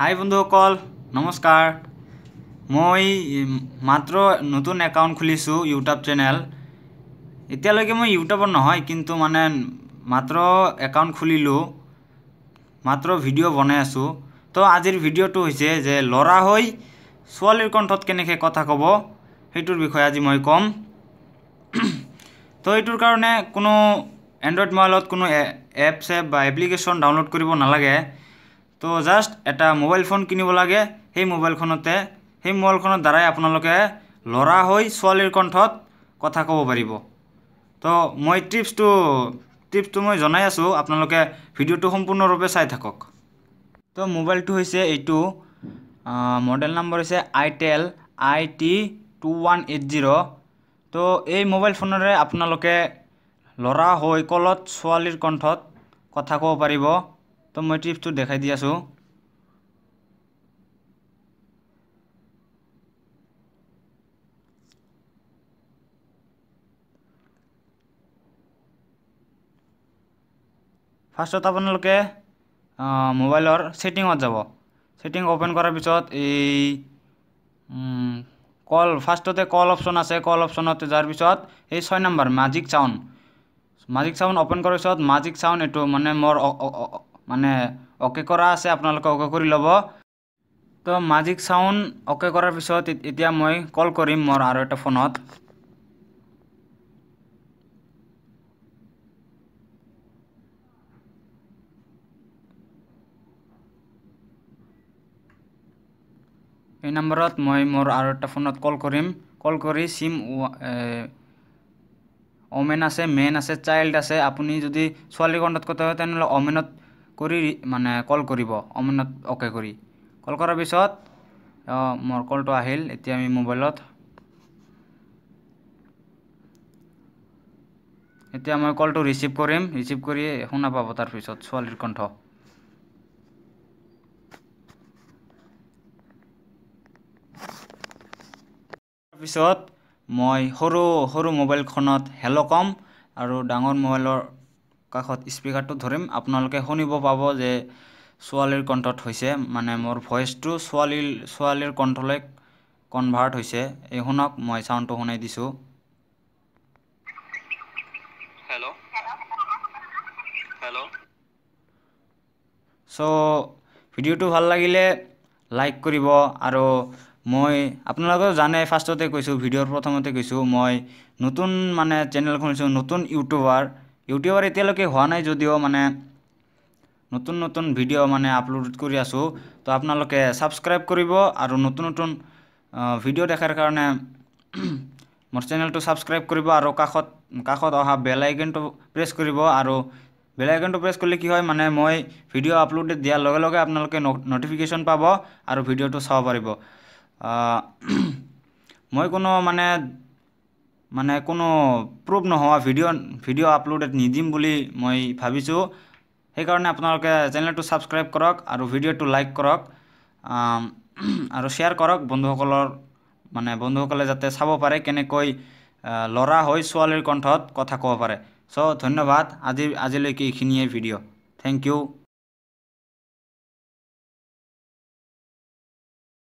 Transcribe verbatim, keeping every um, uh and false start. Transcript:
High बंधुसकल नमस्कार মই মাত্ৰ নতুন অ্যাকাউন্ট খুলিছো ইউটিউব চ্যানেল এতিয়ালৈকে মই ইউটিউবৰ নহয় কিন্তু মানে মাত্ৰ অ্যাকাউন্ট খুলিলো মাত্ৰ ভিডিও বনাই আছো তো আজিৰ ভিডিওটো হৈছে যে লৰা হৈ ছোৱালীৰ কণ্ঠত কেনেকৈ কথা কব সেইটোৰ বিষয়ে আজি মই কম তো এইটোৰ কাৰণে কোনো Android মোবাইলত কোনো এপছ বা এপ্লিকেশন ডাউনলোড কৰিব নালাগে তো জাস্ট এটা মোবাইল ফোন কিনিব লাগে সেই মোবাইলখনতে সেই মোবাইলখনৰ দ্বাৰাই আপোনালোকে লৰা হৈ ছোৱালীৰ কণ্ঠত কথা ক'ব পাৰিব তো মই টিপছটো টিপছটো মই জনাই আছো আপোনালোকে ভিডিওটো সম্পূৰ্ণৰূপে চাই থাকক তো মোবাইলটো হৈছে এইটো মডেল নম্বৰ হৈছে itel I T two one eight zero' তো এই মোবাইল ফোনৰে আপোনালোকে লৰা হৈ কলত ছোৱালীৰ কণ্ঠত কথা ক'ব পাৰিব তো মই টিপছটো দেখাই দি আছো ফাৰ্স্টত আপোনালোকে মোবাইলৰ সেটিংত যাব সেটিং ওপেন কৰাৰ পিছত এই কল ফাৰ্স্টতে কল অপচন আছে কল অপচনতে যাৰ পিছত এই ছয় number magic sound magic sound open কৰাৰ পিছত ম্যাজিক সাউন্ড এটো মানে মোৰ মানে ওকে কৰা আছে আপোনালোকে ওকে কৰি লব তো ম্যাজিক সাউন্ড ওকে কৰাৰ পিছত এতিয়া মই কল কৰিম মোৰ আৰু এটা ফোনত এই নম্বৰত মই মোৰ আৰু এটা ফোনত কল কৰিম কল কৰি সিম ওমেন আছে মেন আছে চাইল্ড আছে আপুনি যদি ছোৱালী কণ্ঠত কথা হয় তেনলে ওমেনত কৰি মানে কল কৰিব ওমেনত ওকে কৰি কল কৰাৰ পিছত মোৰ কলটো আহিল এতিয়া আমি মোবাইলত এতিয়া মই কলটো ৰিসিভ কৰিম ৰিসিভ কৰি শুনা পাব তাৰ পিছত ছোৱালীৰ কণ্ঠ পিছত মই হৰু হৰু মোবাইল খনত হেলো কম আৰু ডাঙৰ মোবাইলৰ কাখত স্পিকাৰটো ধৰিম আপোনালোকে শুনিব পাব যে ছোৱালীৰ কণ্ঠত হৈছে মানে মোৰ ভয়েসটো ছোৱালীৰ ছোৱালীৰ কণ্ঠলৈ কনভার্ট হৈছে এই শুনক মই সাউন্ডটো শুনাই দিছো হেলো হেলো সো ভিডিওটো ভাল লাগিলে লাইক কৰিব আৰু মই আপোনালোকে জানে ফাৰ্স্টতে কৈছো ভিডিওৰ প্ৰথমতে কৈছো মই নতুন মানে চেনেল খুলিছো নতুন ইউটিউবাৰ ইউটিউবাৰ এতিয়ালৈকে হোৱা নাই যদিও মানে নতুন নতুন ভিডিও মানে আপলোড কৰি আছো তো আপোনালোকে সাবস্ক্ৰাইব কৰিব আৰু নতুন নতুন ভিডিও দেখাৰ কাৰণে মোৰ চেনেলটো সাবস্ক্ৰাইব কৰিব আৰু কাখত কাখত অহা বেল আইকনটো প্ৰেছ কৰিব আৰু बेल आइकन प्रेस करले कि होय माने মই ভিডিও আপলোড দিয়া লগে লগে আপোনালোকে নোটিফিকেশন পাব আৰু ভিডিওটো চাব পাৰিব মই কোনো মানে মানে কোনো প্ৰুফ নহোৱা ভিডিও ভিডিও আপলোড নিদিম বুলি মই ভাবিছো সেই কাৰণে আপোনালোকে চেনেলটো সাবস্ক্ৰাইব কৰক আৰু ভিডিওটো লাইক কৰক আৰু শেয়াৰ কৰক বন্ধুসকলৰ মানে বন্ধুসকলে যাতে চাব পাৰে কেনেকৈ লৰা হৈ ছোৱালীৰ কণ্ঠত কথা ক'ব পাৰে सो so, धन्यवाद आज आज लेके भिडियो थैंक यू।